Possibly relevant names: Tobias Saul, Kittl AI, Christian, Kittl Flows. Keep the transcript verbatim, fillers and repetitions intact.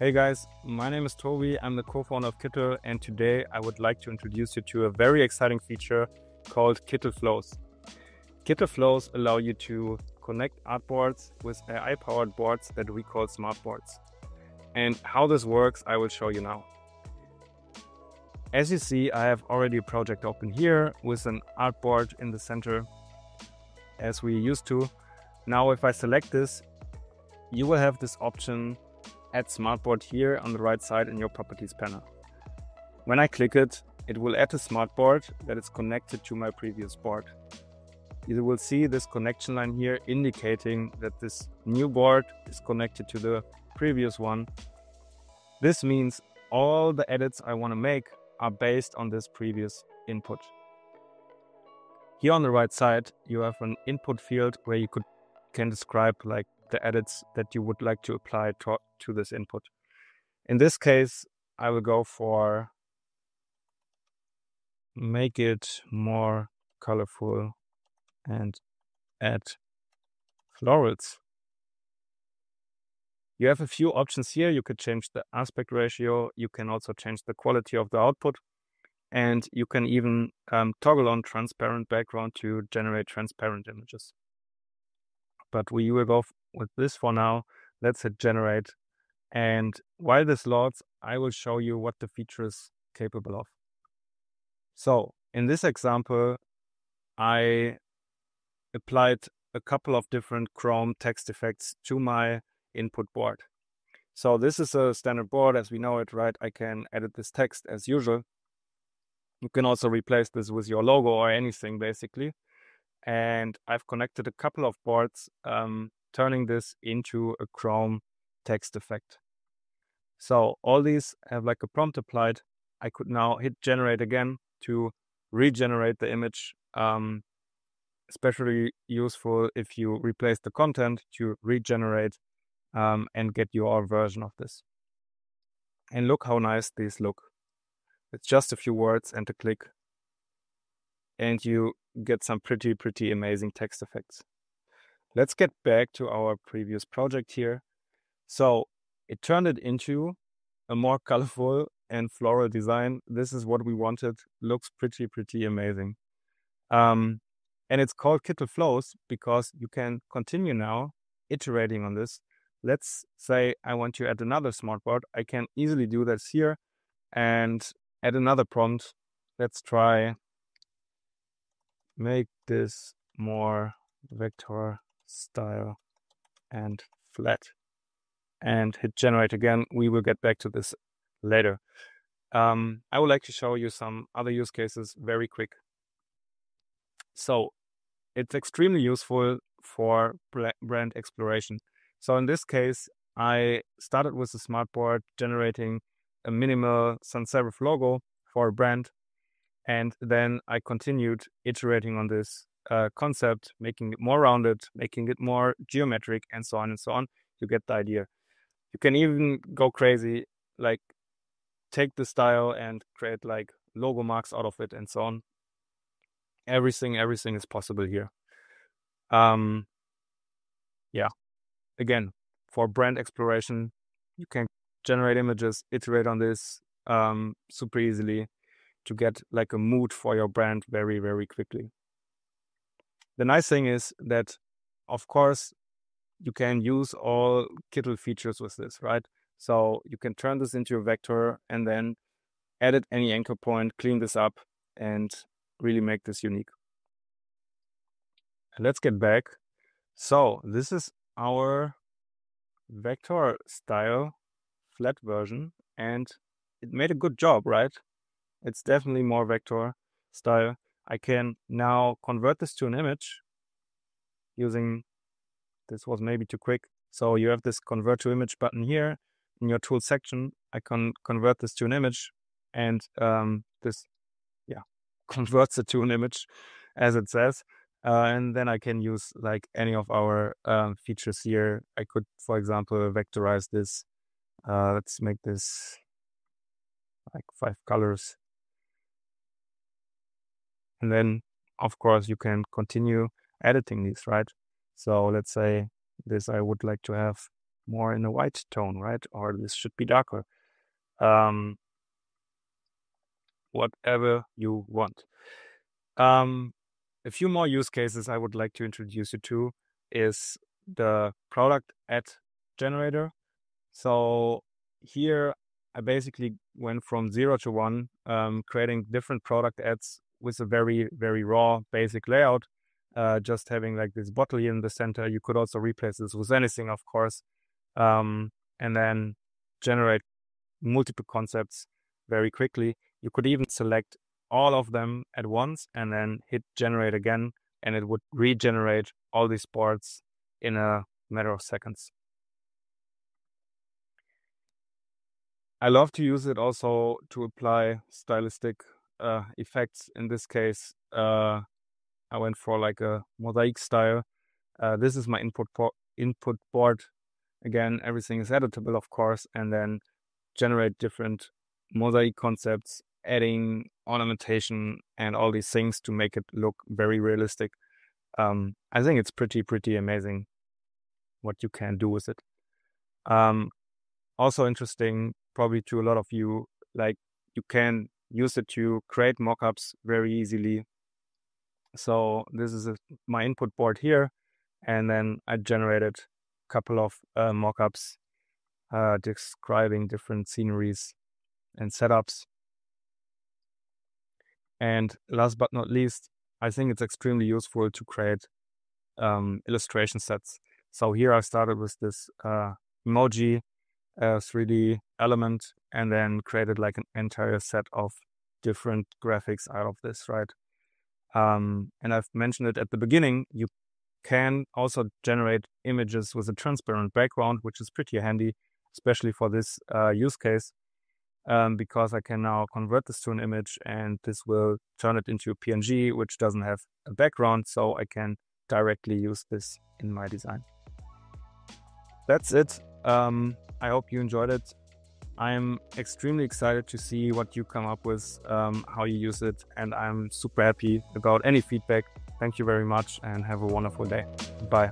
Hey guys, my name is Toby, I'm the co-founder of Kittl, and today I would like to introduce you to a very exciting feature called Kittl Flows. Kittl Flows allow you to connect artboards with A I-powered boards that we call smart boards. And how this works, I will show you now. As you see, I have already a project open here with an artboard in the center, as we used to. Now, if I select this, you will have this option Add Smartboard here on the right side in your Properties panel. When I click it, it will add a smartboard that is connected to my previous board. You will see this connection line here indicating that this new board is connected to the previous one. This means all the edits I want to make are based on this previous input. Here on the right side, you have an input field where you could, can describe like the edits that you would like to apply to, to this input. In this case, I will go for make it more colorful and add florals. You have a few options here. You could change the aspect ratio. You can also change the quality of the output. And you can even um, toggle on transparent background to generate transparent images. But we will go with this for now. Let's hit generate. And while this loads, I will show you what the feature is capable of. So in this example, I applied a couple of different Chrome text effects to my input board. So this is a standard board as we know it, right? I can edit this text as usual. You can also replace this with your logo or anything basically. And I've connected a couple of boards, um, turning this into a Chrome text effect. So all these have like a prompt applied. I could now hit generate again to regenerate the image, um, especially useful if you replace the content to regenerate um, and get your version of this. And look how nice these look. It's just a few words and a click. And you get some pretty, pretty amazing text effects. Let's get back to our previous project here. So it turned it into a more colorful and floral design. This is what we wanted. Looks pretty, pretty amazing. Um, and it's called Kittl Flows because you can continue now iterating on this. Let's say I want to add another smartboard. I can easily do this here and add another prompt. Let's try make this more vector style and flat, and hit generate again. We will get back to this later. Um, I would like to show you some other use cases very quick. So it's extremely useful for brand exploration. So in this case, I started with a smartboard generating a minimal sans serif logo for a brand. And then I continued iterating on this uh, concept, making it more rounded, making it more geometric, and so on and so on. You get the idea. You can even go crazy, like take the style and create like logo marks out of it and so on. Everything, everything is possible here. Um, yeah, again, for brand exploration, you can generate images, iterate on this um, super easily, to get like a mood for your brand very, very quickly. The nice thing is that, of course, you can use all Kittl features with this, right? So you can turn this into a vector and then edit any anchor point, clean this up, and really make this unique. Let's get back. So this is our vector style flat version, and it made a good job, right? It's definitely more vector style. I can now convert this to an image using, this was maybe too quick. So you have this convert to image button here in your tool section. I can convert this to an image and um, this, yeah, converts it to an image as it says. Uh, and then I can use like any of our um, features here. I could, for example, vectorize this. Uh, let's make this like five colors. And then, of course, you can continue editing these, right? So let's say this I would like to have more in a white tone, right? Or this should be darker. Um, whatever you want. Um, a few more use cases I would like to introduce you to is the product ad generator. So here I basically went from zero to one, um, creating different product ads with a very, very raw basic layout, uh, just having like this bottle here in the center. You could also replace this with anything, of course, um, and then generate multiple concepts very quickly. You could even select all of them at once and then hit generate again, and it would regenerate all these boards in a matter of seconds. I love to use it also to apply stylistic uh, effects. In this case, uh, I went for like a mosaic style. Uh, this is my input, input board. Again, everything is editable, of course, and then generate different mosaic concepts, adding ornamentation and all these things to make it look very realistic. Um, I think it's pretty, pretty amazing what you can do with it. Um, also interesting, probably to a lot of you, like you can use it to create mockups very easily. So this is a, my input board here, and then I generated a couple of uh, mockups uh, describing different sceneries and setups. And last but not least, I think it's extremely useful to create um, illustration sets. So here I started with this uh, emoji uh, three D element, and then created like an entire set of different graphics out of this, right? Um, and I've mentioned it at the beginning, you can also generate images with a transparent background, which is pretty handy, especially for this uh, use case. Um, because I can now convert this to an image, and this will turn it into a P N G, which doesn't have a background, so I can directly use this in my design. That's it. Um, I hope you enjoyed it. I'm extremely excited to see what you come up with, um, how you use it, and I'm super happy about any feedback. Thank you very much and have a wonderful day. Bye.